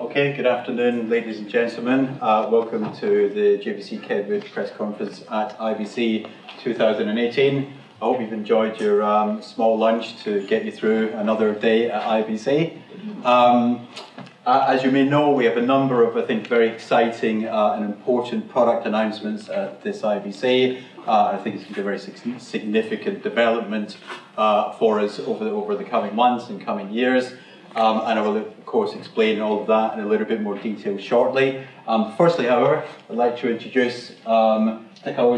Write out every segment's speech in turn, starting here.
Okay, good afternoon, ladies and gentlemen. Welcome to the JVC Kenwood press conference at IBC 2018. I hope you've enjoyed your small lunch to get you through another day at IBC. As you may know, we have a number of, I think, very exciting and important product announcements at this IBC. I think it's going to be a very significant development for us over the coming months and coming years. And I will, of course, explain all of that in a little bit more detail shortly. Firstly, however, I'd like to introduce Takao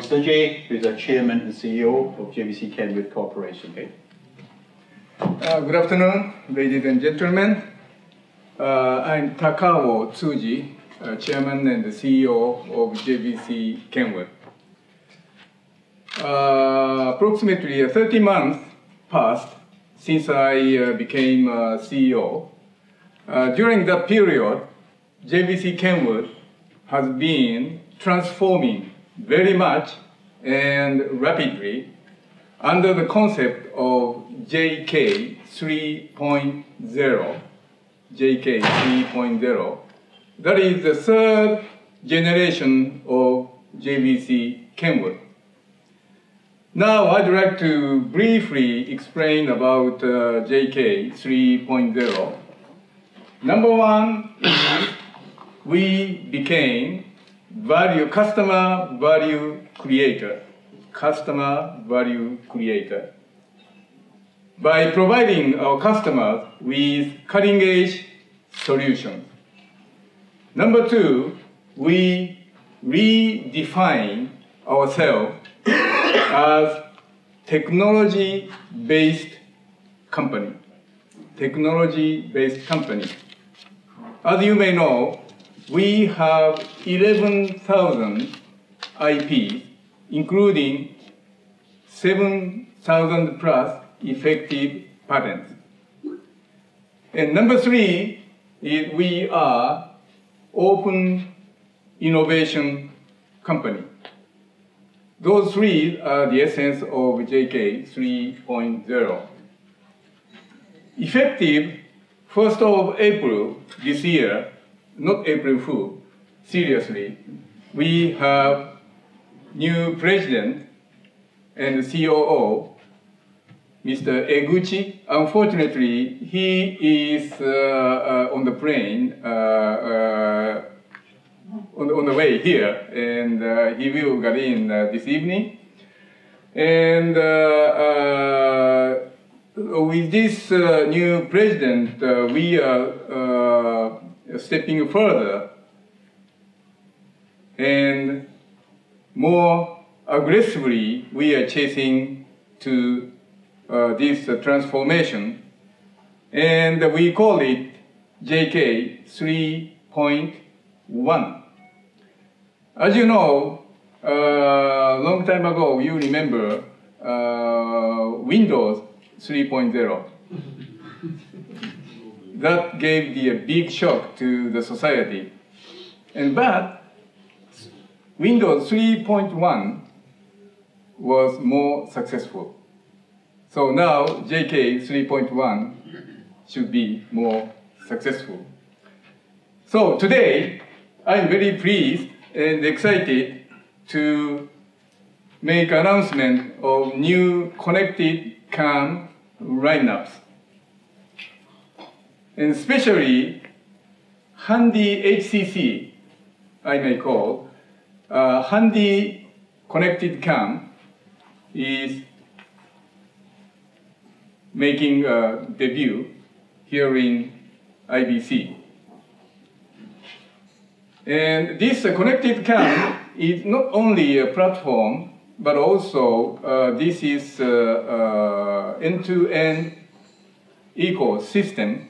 Tsuji, who's our Chairman and CEO of JVC Kenwood Corporation. Okay. Good afternoon, ladies and gentlemen. I'm Takao Tsuji, Chairman and CEO of JVC Kenwood. Approximately 30 months passed since I became CEO. During that period, JVC Kenwood has been transforming very much and rapidly under the concept of JK 3.0. JK 3.0. That is the third generation of JVC Kenwood. Now, I'd like to briefly explain about JK 3.0. Number one is we became customer value creator. By providing our customers with cutting-edge solutions. Number two, we redefine ourselves as technology-based company. As you may know, we have 11,000 IPs, including 7,000 plus effective patents. And number three is we are open innovation company. Those three are the essence of JK 3.0. Effective 1st of April this year, not April Fool, seriously, we have new president and COO, Mr. Eguchi. Unfortunately, he is on the plane, on the way here, and he will get in this evening. And with this new president, we are stepping further and more aggressively we are chasing to this transformation, and we call it JK 3.1. As you know, a long time ago, you remember Windows 3.0. That gave the big shock to the society. But Windows 3.1 was more successful. So now, JK 3.1 should be more successful. So today, I'm very pleased and excited to make announcement of new Connected Cam lineups. And especially, Handy HCC, I may call, Handy Connected Cam is making a debut here in IBC. And this Connected Cam is not only a platform, but also this is end-to-end ecosystem.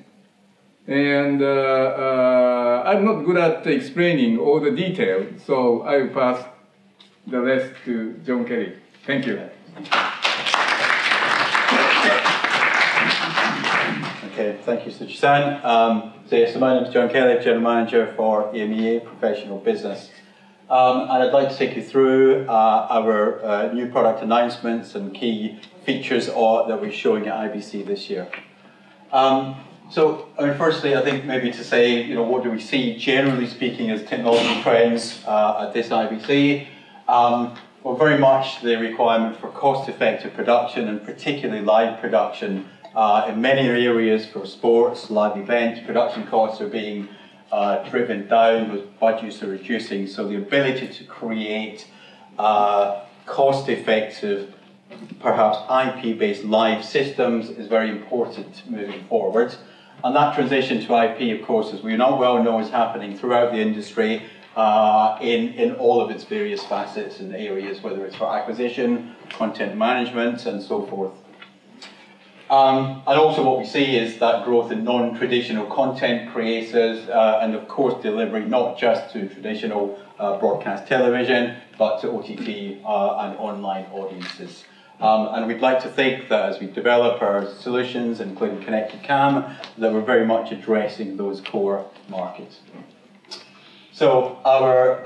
And I'm not good at explaining all the details, so I'll pass the rest to John Kelly. Thank you. Okay, thank you, Tsuji-san. So my name is John Kelly, General Manager for EMEA Professional Business. And I'd like to take you through our new product announcements and key features that we're showing at IBC this year. So, I mean, firstly, I think maybe to say, you know, what do we see generally speaking as technology trends at this IBC? Well, very much the requirement for cost-effective production, and particularly live production. In many areas for sports, live events, production costs are being driven down, but budgets are reducing. So the ability to create cost-effective, perhaps IP-based live systems is very important moving forward. And that transition to IP, of course, as we now well know, is happening throughout the industry in all of its various facets and areas, whether it's for acquisition, content management, and so forth. And also what we see is that growth in non-traditional content creators and of course delivery not just to traditional broadcast television but to OTT and online audiences. And we'd like to think that as we develop our solutions, including Connected Cam, that we're very much addressing those core markets. So our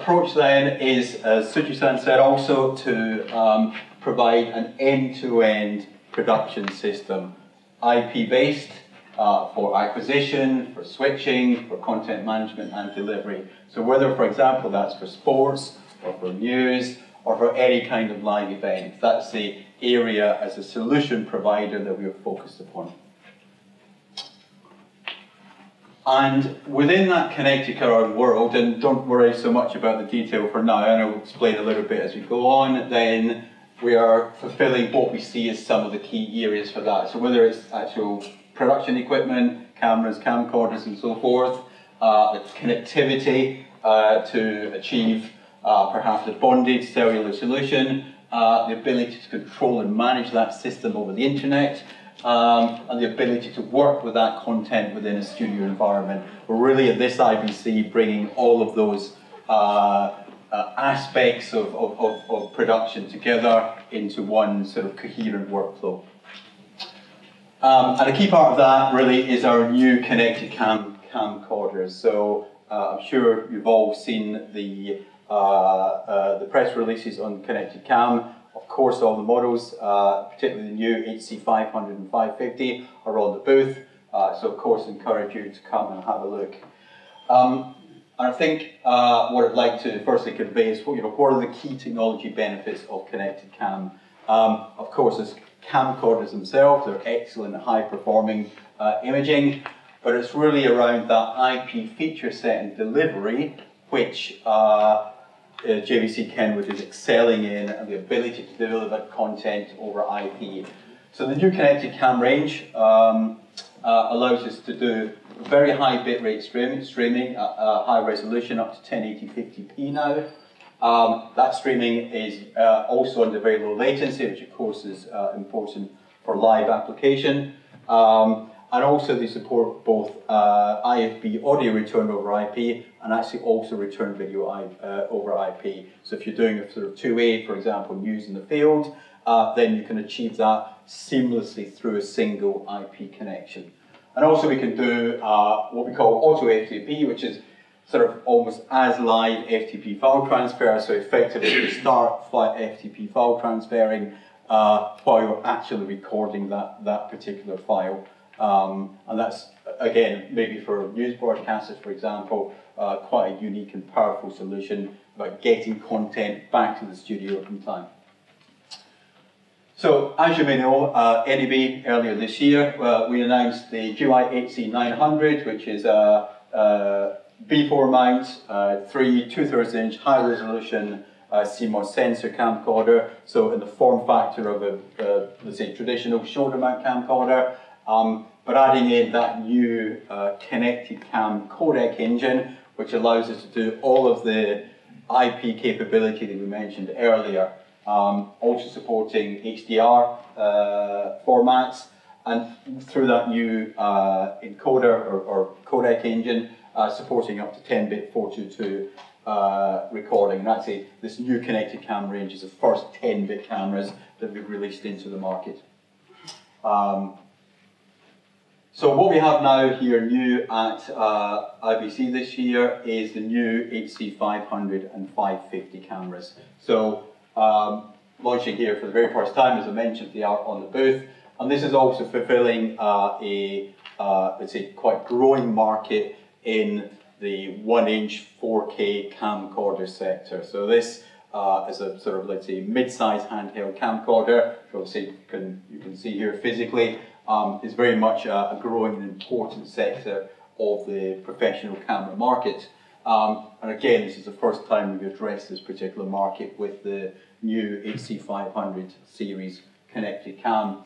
approach then is, as Tsuji-san said, also to provide an end-to-end production system, IP-based for acquisition, for switching, for content management and delivery. So whether, for example, that's for sports or for news or for any kind of live event, that's the area as a solution provider that we are focused upon. And within that Connected Cam world, and don't worry so much about the detail for now, and I'll explain a little bit as we go on, then we are fulfilling what we see as some of the key areas for that. So whether it's actual production equipment, cameras, camcorders and so forth, the connectivity to achieve perhaps a bonded cellular solution, the ability to control and manage that system over the internet, and the ability to work with that content within a studio environment. We're really at this IBC bringing all of those aspects of production together into one sort of coherent workflow. And a key part of that really is our new Connected Cam camcorders. So I'm sure you've all seen the press releases on Connected Cam. Of course, all the models, particularly the new HC500 and 550, are on the booth. So of course, encourage you to come and have a look. And I think what I'd like to firstly convey is, you know, what are the key technology benefits of Connected Cam? Of course, as camcorders themselves, they're excellent at high-performing imaging, but it's really around that IP feature set and delivery, which JVC Kenwood is excelling in, and the ability to deliver content over IP. So the new Connected Cam range allows us to do very high bitrate streaming at high resolution, up to 1080p, 50p now. That streaming is also under very low latency, which of course is important for live application. And also they support both IFB audio return over IP and actually also return video over IP. So if you're doing a sort of two-way, for example, news in the field, then you can achieve that seamlessly through a single IP connection. And also we can do what we call auto FTP, which is sort of almost as live FTP file transfer. So effectively we start FTP file transferring while you're actually recording that particular file. And that's, again, maybe for news broadcasters, for example, quite a unique and powerful solution about getting content back to the studio in time. So, as you may know, NEB earlier this year, we announced the GY-HC900, which is a B4 mount, 2/3 inch high resolution CMOS sensor camcorder. So, in the form factor of a let's say, traditional shoulder mount camcorder, but adding in that new Connected Cam codec engine, which allows us to do all of the IP capability that we mentioned earlier. Also supporting HDR formats, and through that new encoder or codec engine, supporting up to 10-bit 422 recording. And actually, this new Connected Cam range is the first 10-bit cameras that we've released into the market. So what we have now here new at IBC this year is the new HC500 and 550 cameras. So launching here for the very first time, as I mentioned, they are on the booth, and this is also fulfilling a it's a quite growing market in the 1-inch 4K camcorder sector. So this is a sort of, let's say, mid-sized handheld camcorder, which obviously you can see here physically, is very much a growing and important sector of the professional camera market. And again, this is the first time we've addressed this particular market with the new HC500 series Connected Cam.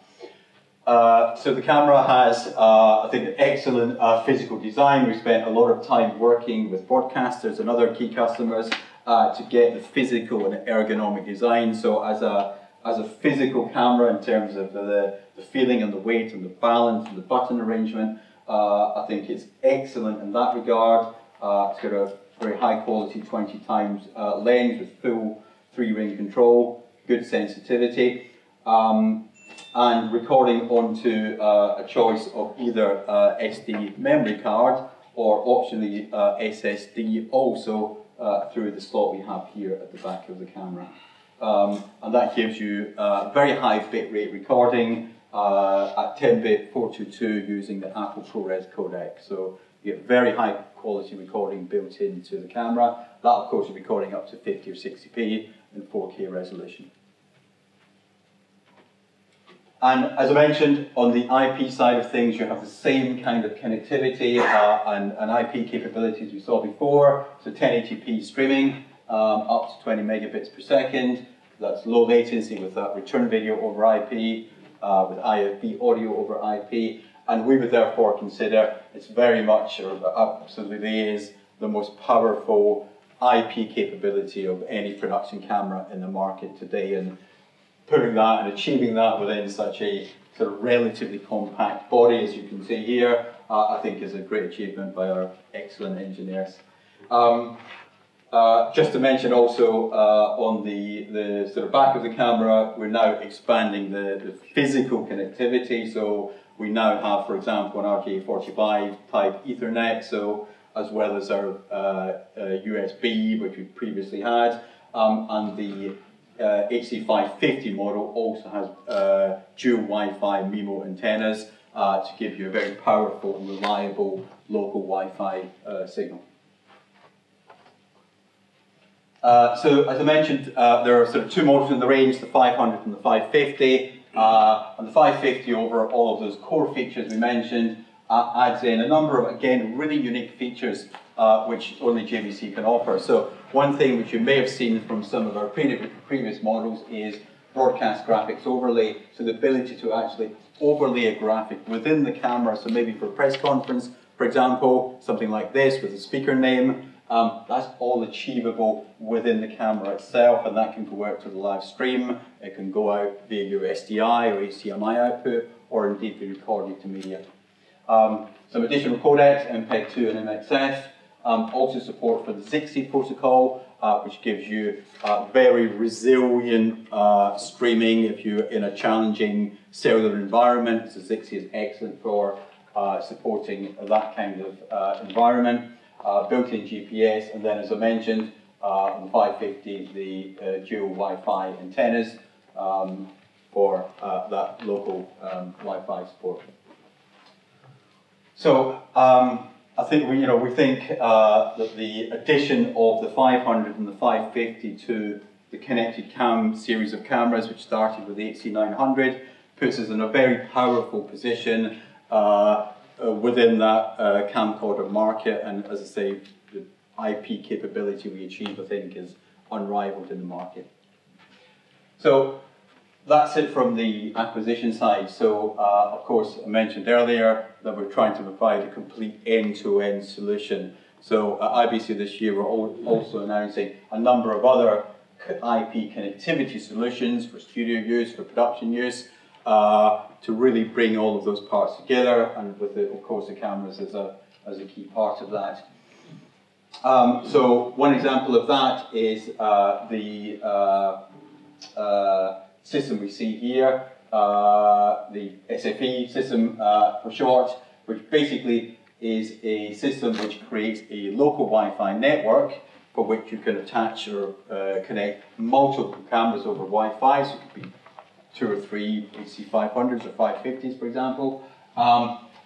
So the camera has, I think, an excellent physical design. We spent a lot of time working with broadcasters and other key customers to get the physical and ergonomic design. So as a physical camera, in terms of the feeling and the weight and the balance and the button arrangement, I think it's excellent in that regard. It's got a very high quality 20x lens with full 3-ring control, good sensitivity, and recording onto a choice of either SD memory card or optionally SSD also through the slot we have here at the back of the camera. And that gives you very high bitrate recording at 10-bit 422 using the Apple ProRes codec. So you get very high quality recording built into the camera. That, of course, is recording up to 50 or 60p in 4K resolution. And as I mentioned, on the IP side of things, you have the same kind of connectivity and IP capabilities we saw before. So 1080p streaming, up to 20 megabits per second. That's low latency with that return video over IP, with IFB audio over IP. And we would therefore consider it's very much, or absolutely is, the most powerful IP capability of any production camera in the market today. And putting that and achieving that within such a sort of relatively compact body, as you can see here, I think is a great achievement by our excellent engineers. Just to mention also, on the sort of back of the camera, we're now expanding the physical connectivity. So we now have, for example, an RJ45 type Ethernet, so as well as our USB, which we previously had, and the HC550 model also has dual Wi-Fi MIMO antennas to give you a very powerful and reliable local Wi-Fi signal. So, as I mentioned, there are sort of two models in the range, the 500 and the 550. And the 550, over all of those core features we mentioned, adds in a number of, again, really unique features which only JVC can offer. So one thing which you may have seen from some of our previous models is broadcast graphics overlay. So the ability to actually overlay a graphic within the camera. So maybe for a press conference, for example, something like this with a speaker name, that's all achievable within the camera itself, and that can go out to the live stream, it can go out via your SDI or HDMI output, or indeed be recorded to media. Some additional codecs, MPEG-2 and MXF, also support for the Zixi protocol, which gives you very resilient streaming if you're in a challenging cellular environment. So Zixi is excellent for supporting that kind of environment. Built-in GPS, and then, as I mentioned, on the 550, the dual Wi-Fi antennas for that local Wi-Fi support. So I think we think that the addition of the 500 and the 550 to the Connected Cam series of cameras, which started with the HC900, puts us in a very powerful position within that camcorder market, and as I say, the IP capability we achieve, I think, is unrivaled in the market. So that's it from the acquisition side. So of course, I mentioned earlier that we're trying to provide a complete end-to-end solution. So at IBC this year, we're also announcing a number of other IP connectivity solutions for studio use, for production use, to really bring all of those parts together, and with, of course, the cameras as a key part of that. So one example of that is the system we see here, the SFE system for short, which basically is a system which creates a local Wi-Fi network for which you can attach or connect multiple cameras over Wi-Fi, so it could be 2 or 3 HC500s or 550s, for example,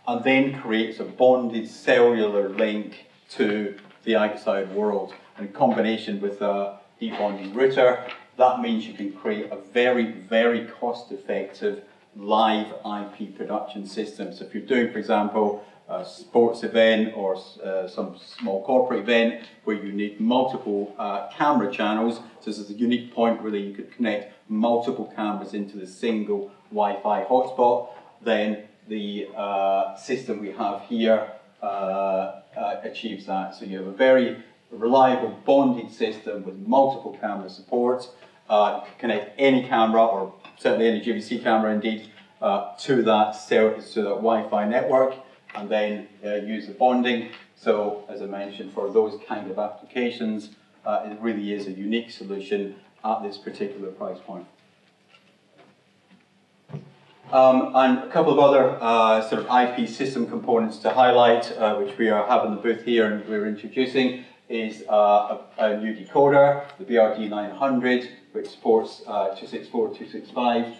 and then creates a bonded cellular link to the outside world. In combination with a debonding router, that means you can create a very, very cost-effective live IP production system. So if you're doing, for example, a sports event or some small corporate event where you need multiple camera channels, so this is a unique point really, you could connect multiple cameras into the single Wi-Fi hotspot, then the system we have here achieves that. So you have a very reliable bonded system with multiple camera support, connect any camera, or certainly any JVC camera indeed, to that Wi-Fi network, and then use the bonding. So as I mentioned, for those kind of applications, it really is a unique solution at this particular price point. And a couple of other sort of IP system components to highlight, which we have in the booth here and we're introducing, is a new decoder, the BRD 900, which supports 264, 265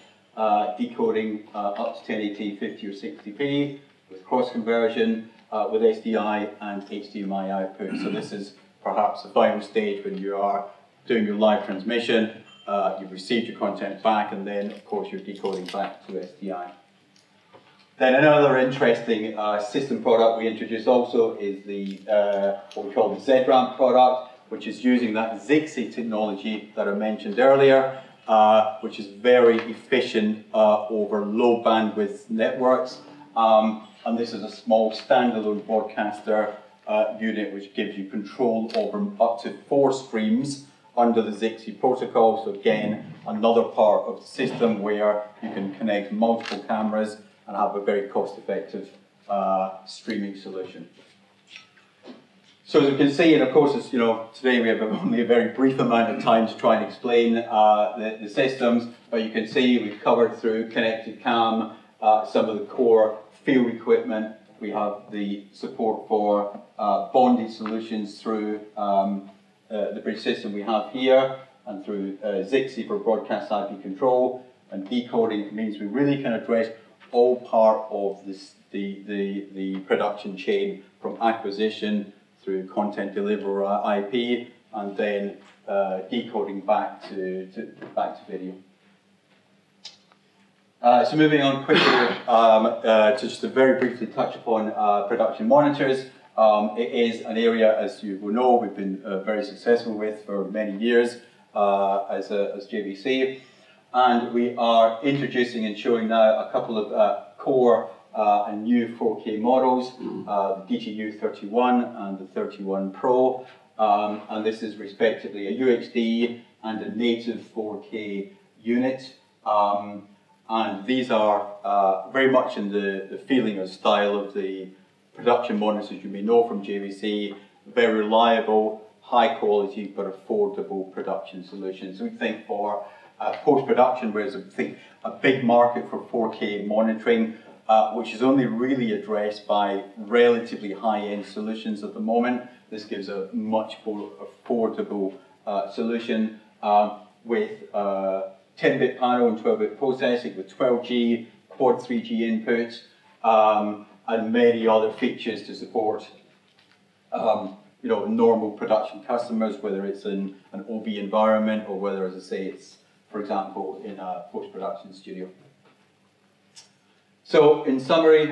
decoding up to 1080, 50 or 60p with cross conversion with SDI and HDMI output. So this is perhaps the final stage when you are doing your live transmission. You've received your content back, and then, of course, you're decoding back to SDI. Then another interesting system product we introduced also is the what we call the Z-RAMP product, which is using that Zixi technology that I mentioned earlier, which is very efficient over low bandwidth networks. And this is a small standalone broadcaster unit which gives you control over up to 4 streams under the Zixi protocol. So again, another part of the system where you can connect multiple cameras and have a very cost-effective streaming solution. So as you can see, and of course, as you know, today we have only a very brief amount of time to try and explain the systems, but you can see we've covered through Connected Cam, some of the core field equipment. We have the support for bonded solutions through the bridge system we have here, and through Zixi for broadcast IP control and decoding. Means we really can address all part of this, the production chain, from acquisition through content delivery IP, and then decoding back to video. So moving on quickly to just to very briefly touch upon production monitors. It is an area, as you will know, we've been very successful with for many years as JVC. And we are introducing and showing now a couple of core and new 4K models, the DTU31 and the 31 Pro. And this is respectively a UHD and a native 4K unit. And these are very much in the feeling or style of the production monitors, as you may know from JVC, very reliable, high quality, but affordable production solutions. We think for post-production, whereas I think a big market for 4K monitoring, which is only really addressed by relatively high-end solutions at the moment. This gives a much more affordable solution with 10-bit panel and 12-bit processing, with 12G, quad 3G inputs, and many other features to support you know, normal production customers, whether it's in an OB environment or whether, as I say, it's, for example, in a post-production studio. So in summary,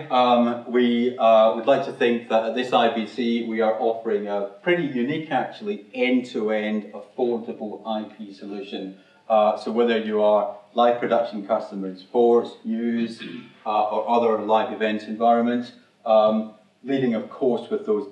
we would like to think that at this IBC, we are offering a pretty unique, actually, end-to-end affordable IP solution. So whether you are live production customer in sports, news, or other live events environments, leading, of course, with those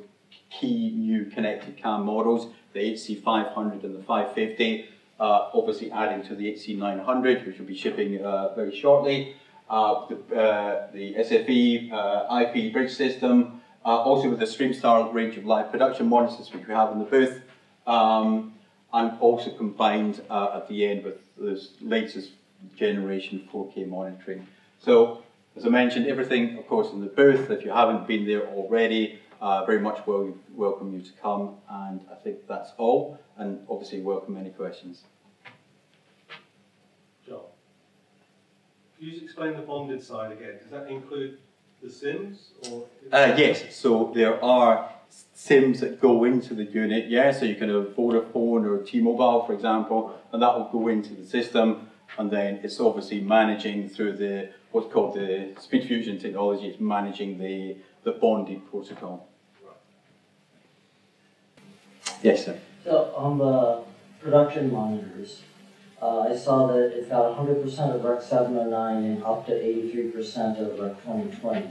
key new Connected Cam models, the HC500 and the 550, obviously adding to the HC900, which will be shipping very shortly, the SFE IP bridge system, also with the Streamstar range of live production monitors which we have in the booth, and also combined at the end with this latest generation 4K monitoring. So, as I mentioned, everything, of course, in the booth. If you haven't been there already, very much welcome you to come, and I think that's all, and obviously welcome any questions. John, can you just explain the bonded side again? Does that include the SIMs? Or yes, so there are SIMs that go into the unit, yeah, so you can have Vodafone or T-Mobile, for example, and that will go into the system, and then it's obviously managing through the, what's called the Speed Fusion technology, it's managing the bonded protocol. Yes, sir. So on the production monitors, I saw that it's got 100% of Rec 709 and up to 83% of Rec 2020.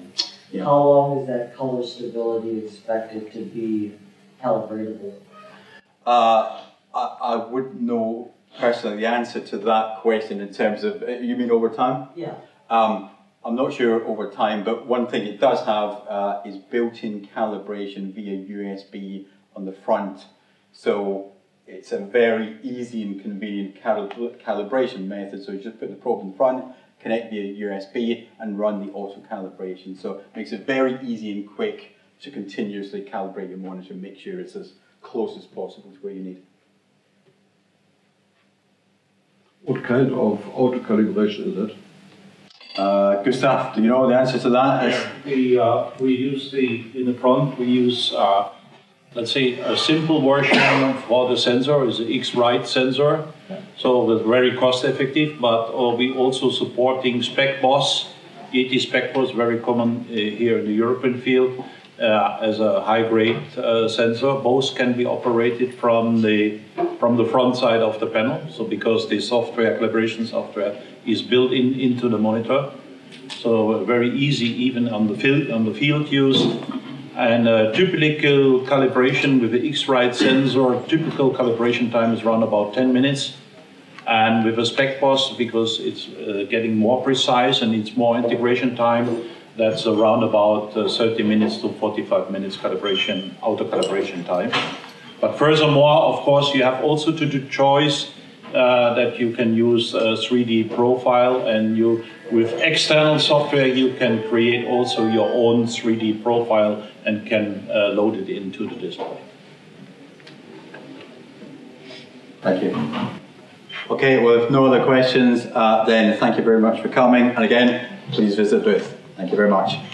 Yeah. How long is that color stability expected to be calibratable? I wouldn't know personally the answer to that question in terms of, you mean over time? Yeah. I'm not sure over time, but one thing it does have is built-in calibration via USB on the front. So it's a very easy and convenient calibration method. So you just put the probe in front, connect via USB, and run the auto calibration. So it makes it very easy and quick to continuously calibrate your monitor and make sure it's as close as possible to where you need it. What kind of auto calibration is it? Gustav, do you know the answer to that? Yeah, we use in the front we use let's say a simple version for the sensor is the X-Rite sensor, so it's very cost effective, but we also supporting SPECBOS, it is SPECBOS, very common here in the European field, as a high-grade sensor. Both can be operated from the front side of the panel, so because the software, calibration software, is built in into the monitor, so very easy even on the field use. And typical calibration with the X-Rite sensor, typical calibration time is around about 10 minutes. And with a SPECBOS, because it's getting more precise and it's more integration time, that's around about 30 minutes to 45 minutes calibration, auto-calibration time. But furthermore, of course, you have also to do choice that you can use 3D profile, and you with external software you can create also your own 3D profile and can load it into the display. Thank you. Okay, well, if no other questions, then thank you very much for coming, and again, please visit the booth. Thank you very much.